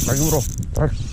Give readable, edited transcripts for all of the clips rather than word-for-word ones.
Terakhir bro, terakhir.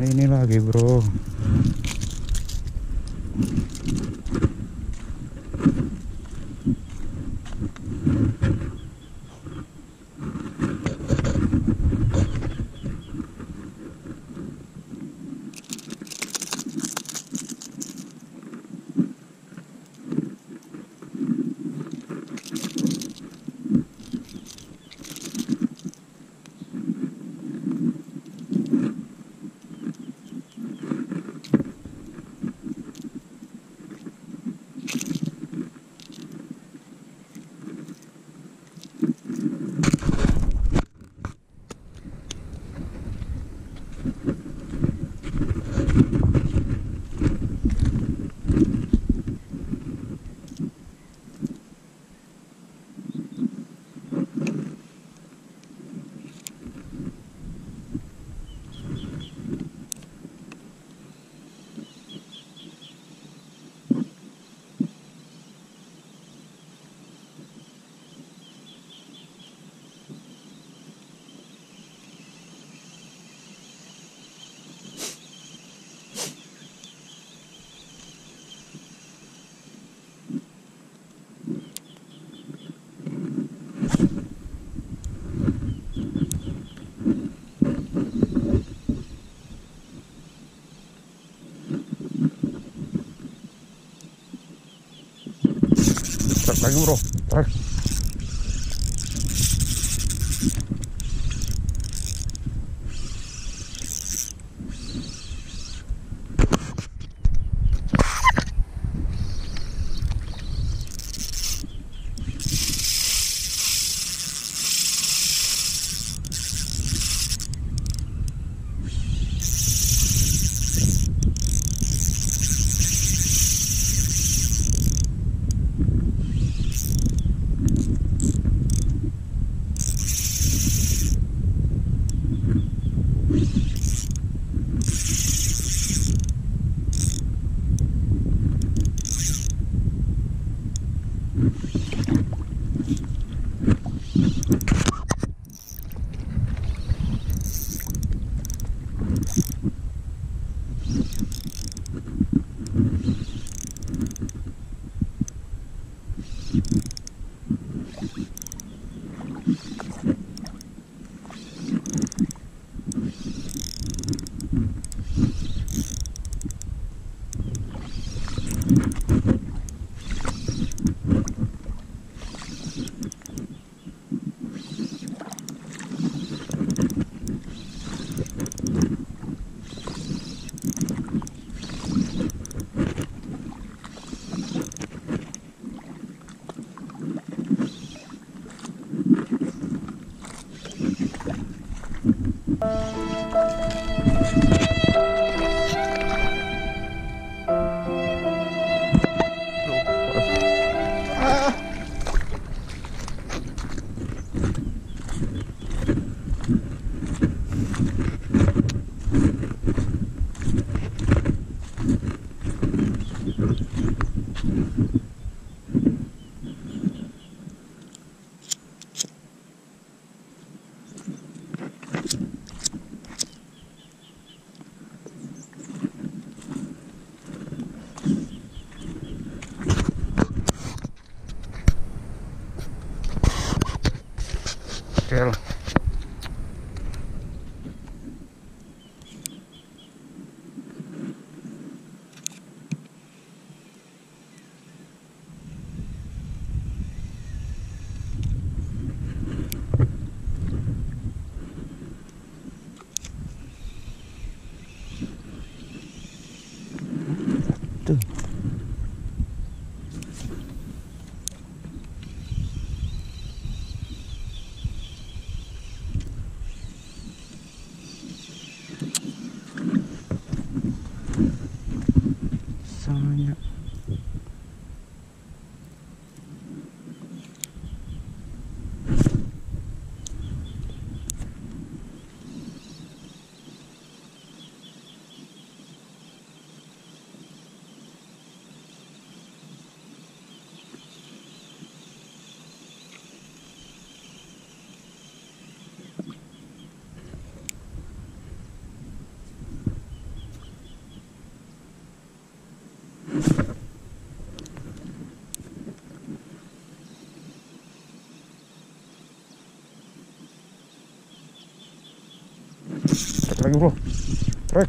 Ini lagi bro, lagi bro, terakhir. Well, lagi bro, trek.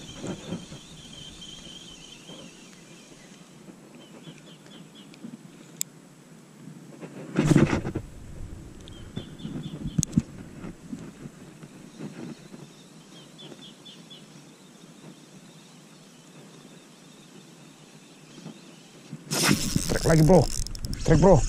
Lagi bro, trek bro.